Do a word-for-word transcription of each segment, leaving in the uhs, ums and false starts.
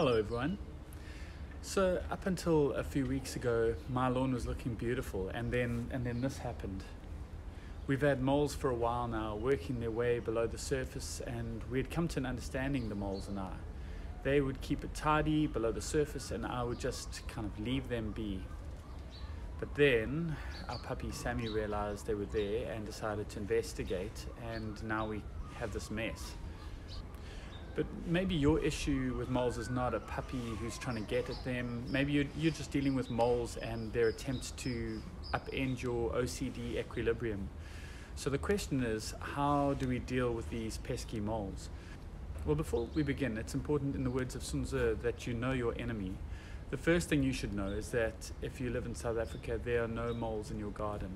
Hello everyone. So up until a few weeks ago, my lawn was looking beautiful, and then and then this happened. We've had moles for a while now, working their way below the surface, and we had come to an understanding, the moles and I. They would keep it tidy below the surface, and I would just kind of leave them be. But then our puppy Sammy realized they were there and decided to investigate, and now we have this mess. But maybe your issue with moles is not a puppy who's trying to get at them. Maybe you're, you're just dealing with moles and their attempts to upend your O C D equilibrium. So the question is, how do we deal with these pesky moles? Well, before we begin, it's important, in the words of Sun Tzu, that you know your enemy. The first thing you should know is that if you live in South Africa, there are no moles in your garden.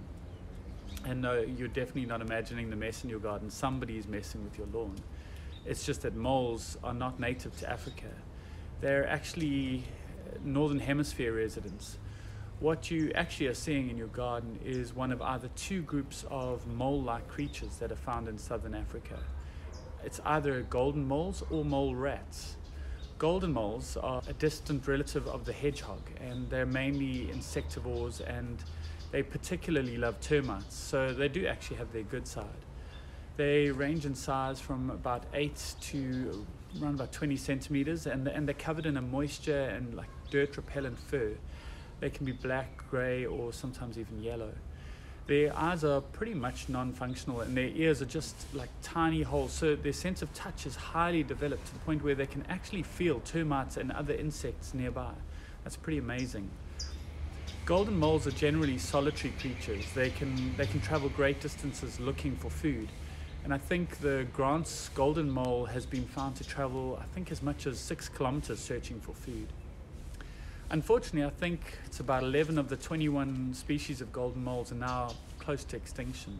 And no, you're definitely not imagining the mess in your garden. Somebody is messing with your lawn. It's just that moles are not native to Africa. They're actually Northern Hemisphere residents. What you actually are seeing in your garden is one of either two groups of mole-like creatures that are found in Southern Africa. It's either golden moles or mole rats. Golden moles are a distant relative of the hedgehog, and they're mainly insectivores, and they particularly love termites, so they do actually have their good side. They range in size from about eight to around about twenty centimeters, and and they're covered in a moisture and like dirt repellent fur. They can be black, gray, or sometimes even yellow. Their eyes are pretty much non-functional, and their ears are just like tiny holes, so their sense of touch is highly developed to the point where they can actually feel termites and other insects nearby. That's pretty amazing. Golden moles are generally solitary creatures. They can, they can travel great distances looking for food. And I think the Grant's Golden Mole has been found to travel, I think, as much as six kilometers searching for food. Unfortunately, I think it's about eleven of the twenty-one species of golden moles are now close to extinction.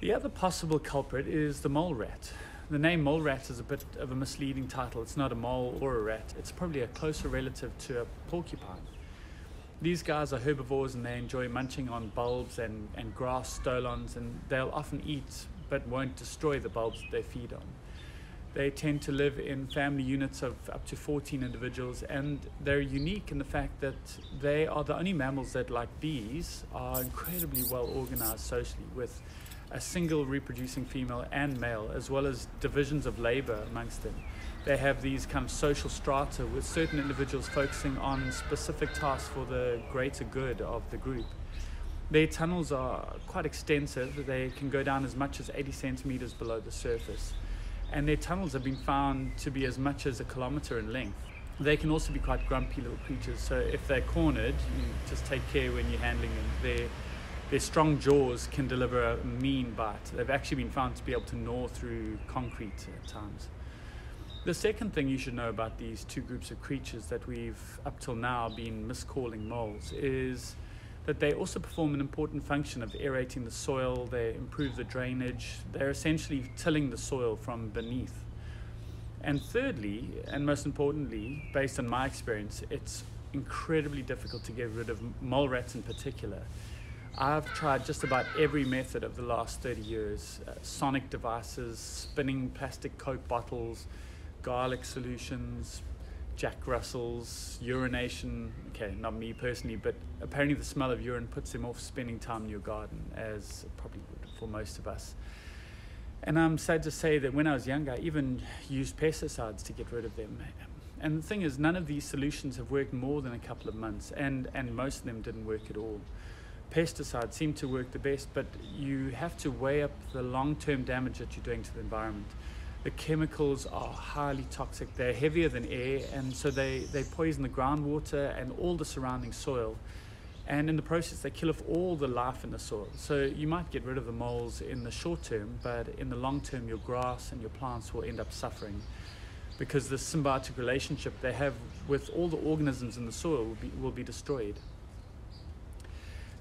The other possible culprit is the mole rat. The name mole rat is a bit of a misleading title. It's not a mole or a rat. It's probably a closer relative to a porcupine. These guys are herbivores, and they enjoy munching on bulbs and, and grass stolons, and they'll often eat but won't destroy the bulbs that they feed on. They tend to live in family units of up to fourteen individuals, and they're unique in the fact that they are the only mammals that, like bees, are incredibly well organized socially, with a single reproducing female and male, as well as divisions of labor amongst them. They have these kind of social strata, with certain individuals focusing on specific tasks for the greater good of the group. Their tunnels are quite extensive. They can go down as much as eighty centimeters below the surface, and their tunnels have been found to be as much as a kilometer in length. They can also be quite grumpy little creatures, so if they're cornered, you just take care when you're handling them. They're Their strong jaws can deliver a mean bite. They've actually been found to be able to gnaw through concrete at times. The second thing you should know about these two groups of creatures that we've up till now been miscalling moles is that they also perform an important function of aerating the soil. They improve the drainage. They're essentially tilling the soil from beneath. And thirdly, and most importantly, based on my experience, it's incredibly difficult to get rid of mole rats in particular. I've tried just about every method of the last thirty years, uh, sonic devices, spinning plastic Coke bottles, garlic solutions, Jack Russells, urination. Okay, not me personally, but apparently the smell of urine puts them off spending time in your garden, as it probably would for most of us. And I'm sad to say that when I was younger, I even used pesticides to get rid of them. And the thing is, none of these solutions have worked more than a couple of months, and, and most of them didn't work at all. Pesticides seem to work the best, but you have to weigh up the long-term damage that you're doing to the environment. The chemicals are highly toxic. They're heavier than air, and so they, they poison the groundwater and all the surrounding soil. And in the process, they kill off all the life in the soil. So you might get rid of the moles in the short term, but in the long term, your grass and your plants will end up suffering, because the symbiotic relationship they have with all the organisms in the soil will be, will be destroyed.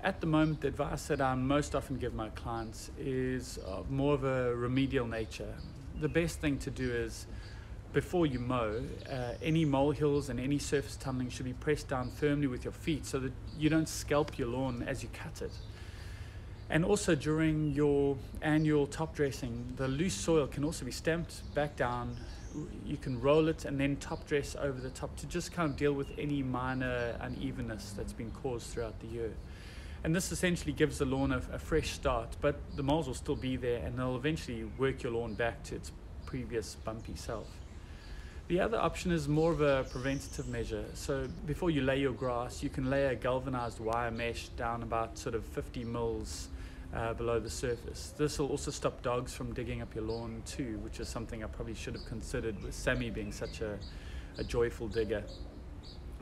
At the moment, the advice that I most often give my clients is more of a remedial nature. The best thing to do is, before you mow, uh, any molehills and any surface tunneling should be pressed down firmly with your feet so that you don't scalp your lawn as you cut it. And also, during your annual top dressing, the loose soil can also be stamped back down you can roll it and then top dress over the top to just kind of deal with any minor unevenness that's been caused throughout the year. And this essentially gives the lawn a, a fresh start, but the moles will still be there and they'll eventually work your lawn back to its previous bumpy self. The other option is more of a preventative measure. So before you lay your grass, you can lay a galvanized wire mesh down about sort of fifty mils uh, below the surface. This will also stop dogs from digging up your lawn too, which is something I probably should have considered with Sammy being such a, a joyful digger.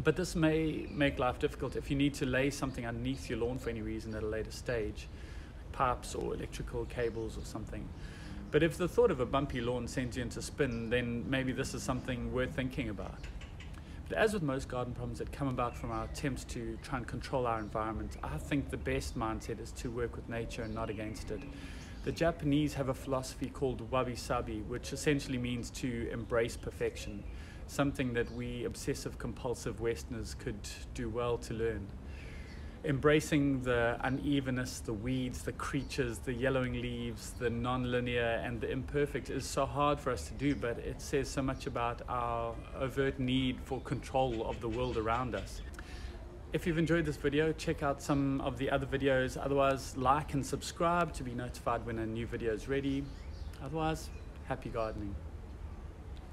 But this may make life difficult if you need to lay something underneath your lawn for any reason at a later stage, like pipes or electrical cables or something. But if the thought of a bumpy lawn sends you into spin, then maybe this is something worth thinking about. But as with most garden problems that come about from our attempts to try and control our environment, I think the best mindset is to work with nature and not against it. The Japanese have a philosophy called wabi-sabi, which essentially means to embrace perfection, something that we obsessive-compulsive Westerners could do well to learn. Embracing the unevenness, the weeds, the creatures, the yellowing leaves, the non-linear and the imperfect is so hard for us to do, but it says so much about our overt need for control of the world around us. If you've enjoyed this video, check out some of the other videos. Otherwise, like and subscribe to be notified when a new video is ready. Otherwise, happy gardening.